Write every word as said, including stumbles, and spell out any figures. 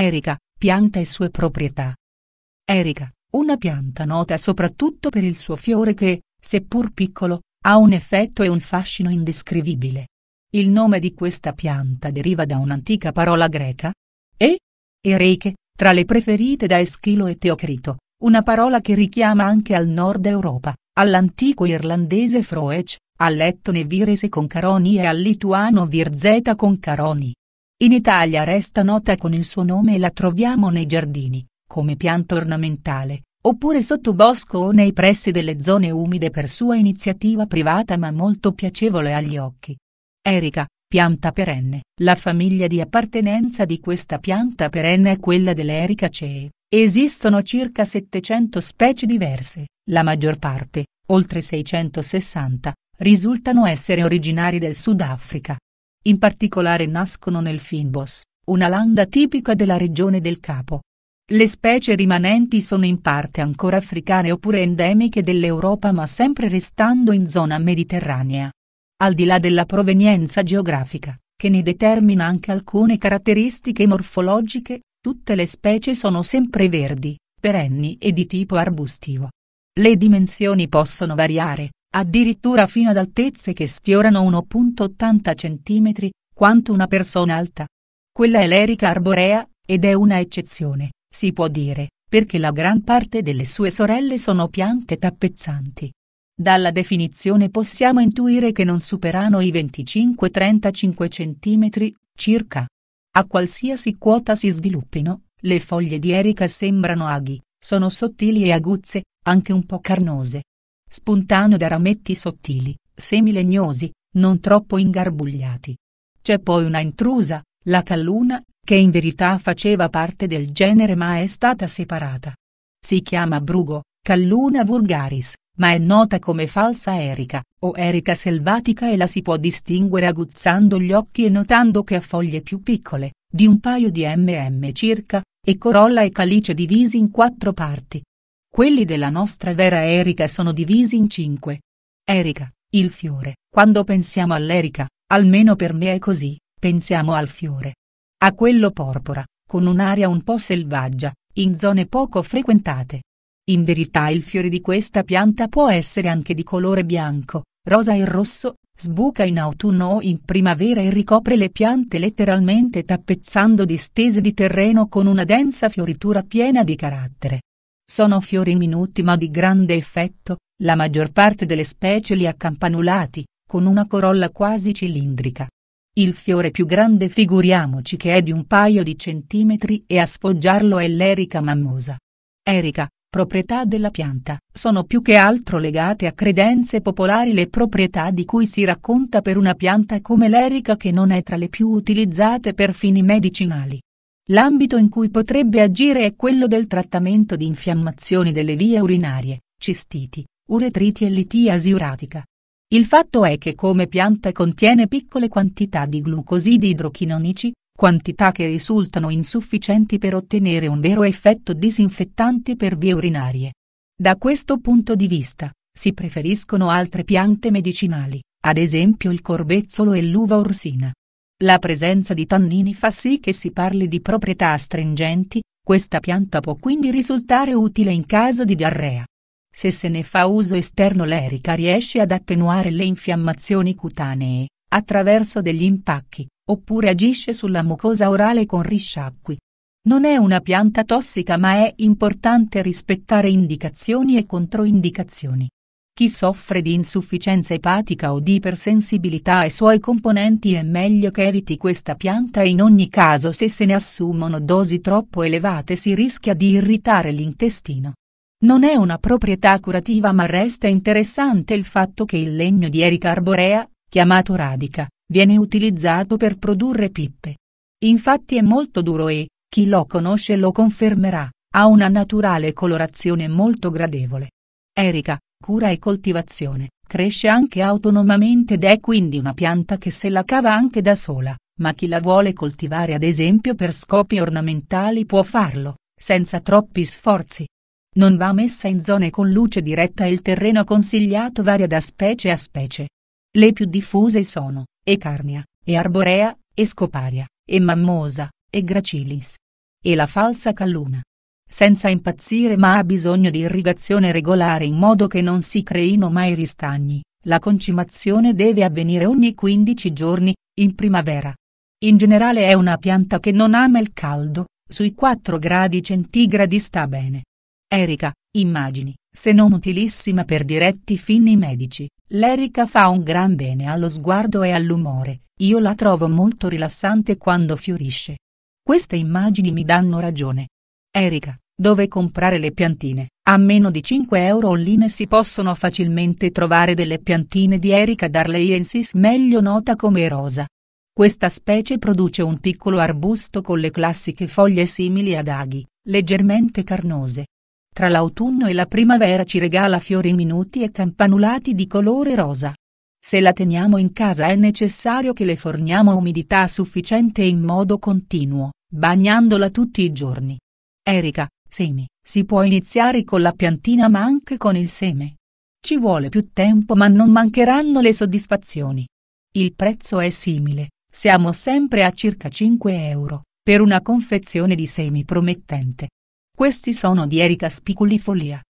Erica, pianta e sue proprietà. Erica, una pianta nota soprattutto per il suo fiore che, seppur piccolo, ha un effetto e un fascino indescrivibile. Il nome di questa pianta deriva da un'antica parola greca, e, eriche, tra le preferite da Eschilo e Teocrito, una parola che richiama anche al nord Europa, all'antico irlandese froech, all'ettone virese con caroni e al lituano virzeta con caroni. In Italia resta nota con il suo nome e la troviamo nei giardini, come pianta ornamentale, oppure sottobosco o nei pressi delle zone umide per sua iniziativa privata ma molto piacevole agli occhi. Erica, pianta perenne. La famiglia di appartenenza di questa pianta perenne è quella delle Ericaceae. Esistono circa settecento specie diverse, la maggior parte, oltre seicentosessanta, risultano essere originari del Sudafrica. In particolare nascono nel Finbos, una landa tipica della regione del Capo. Le specie rimanenti sono in parte ancora africane oppure endemiche dell'Europa ma sempre restando in zona mediterranea. Al di là della provenienza geografica, che ne determina anche alcune caratteristiche morfologiche, tutte le specie sono sempreverdi, perenni e di tipo arbustivo. Le dimensioni possono variare, addirittura fino ad altezze che sfiorano uno virgola ottanta centimetri, quanto una persona alta. Quella è l'Erica arborea, ed è una eccezione. Si può dire, perché la gran parte delle sue sorelle sono piante tappezzanti. Dalla definizione possiamo intuire che non superano i venticinque trentacinque centimetri, circa. A qualsiasi quota si sviluppino, le foglie di Erica sembrano aghi, sono sottili e aguzze, anche un po' carnose. Spuntano da rametti sottili, semilegnosi, non troppo ingarbugliati. C'è poi una intrusa, la calluna, che in verità faceva parte del genere ma è stata separata. Si chiama brugo, calluna vulgaris, ma è nota come falsa erica, o erica selvatica e la si può distinguere aguzzando gli occhi e notando che ha foglie più piccole, di un paio di millimetri circa, e corolla e calice divisi in quattro parti. Quelli della nostra vera erica sono divisi in cinque. Erica, il fiore. Quando pensiamo all'erica, almeno per me è così, pensiamo al fiore. A quello porpora, con un'aria un po' selvaggia, in zone poco frequentate. In verità il fiore di questa pianta può essere anche di colore bianco, rosa e rosso, sbuca in autunno o in primavera e ricopre le piante letteralmente tappezzando distese di terreno con una densa fioritura piena di carattere. Sono fiori minuti ma di grande effetto, la maggior parte delle specie li ha campanulati, con una corolla quasi cilindrica. Il fiore più grande figuriamoci che è di un paio di centimetri e a sfoggiarlo è l'Erica mammosa. Erica, proprietà della pianta, sono più che altro legate a credenze popolari le proprietà di cui si racconta per una pianta come l'erica che non è tra le più utilizzate per fini medicinali. L'ambito in cui potrebbe agire è quello del trattamento di infiammazioni delle vie urinarie, cistiti, uretriti e litiasi uratica. Il fatto è che come pianta contiene piccole quantità di glucosidi idrochinonici, quantità che risultano insufficienti per ottenere un vero effetto disinfettante per vie urinarie. Da questo punto di vista, si preferiscono altre piante medicinali, ad esempio il corbezzolo e l'uva orsina. La presenza di tannini fa sì che si parli di proprietà astringenti, questa pianta può quindi risultare utile in caso di diarrea. Se se ne fa uso esterno l'erica riesce ad attenuare le infiammazioni cutanee, attraverso degli impacchi, oppure agisce sulla mucosa orale con risciacqui. Non è una pianta tossica ma è importante rispettare indicazioni e controindicazioni. Chi soffre di insufficienza epatica o di ipersensibilità ai suoi componenti è meglio che eviti questa pianta e in ogni caso se se ne assumono dosi troppo elevate si rischia di irritare l'intestino. Non è una proprietà curativa ma resta interessante il fatto che il legno di Erica arborea, chiamato radica, viene utilizzato per produrre pippe. Infatti è molto duro e, chi lo conosce lo confermerà, ha una naturale colorazione molto gradevole. Erica, cura e coltivazione, cresce anche autonomamente ed è quindi una pianta che se la cava anche da sola, ma chi la vuole coltivare ad esempio per scopi ornamentali può farlo, senza troppi sforzi. Non va messa in zone con luce diretta e il terreno consigliato varia da specie a specie. Le più diffuse sono, e carnia, e arborea, e scoparia, e mammosa, e gracilis. e la falsa calluna. Senza impazzire, ma ha bisogno di irrigazione regolare in modo che non si creino mai ristagni. La concimazione deve avvenire ogni quindici giorni, in primavera. In generale è una pianta che non ama il caldo, sui quattro gradi centigradi sta bene. Erica, immagini, se non utilissima per diretti fini medici, l'erica fa un gran bene allo sguardo e all'umore, io la trovo molto rilassante quando fiorisce. Queste immagini mi danno ragione. Erica, dove comprare le piantine? A meno di cinque euro online si possono facilmente trovare delle piantine di Erica Darleyensis, meglio nota come rosa. Questa specie produce un piccolo arbusto con le classiche foglie simili ad aghi, leggermente carnose. Tra l'autunno e la primavera ci regala fiori minuti e campanulati di colore rosa. Se la teniamo in casa è necessario che le forniamo umidità sufficiente in modo continuo, bagnandola tutti i giorni. Erica, semi, si può iniziare con la piantina ma anche con il seme. Ci vuole più tempo ma non mancheranno le soddisfazioni. Il prezzo è simile, siamo sempre a circa cinque euro, per una confezione di semi promettente. Questi sono di Erica Spiculifolia.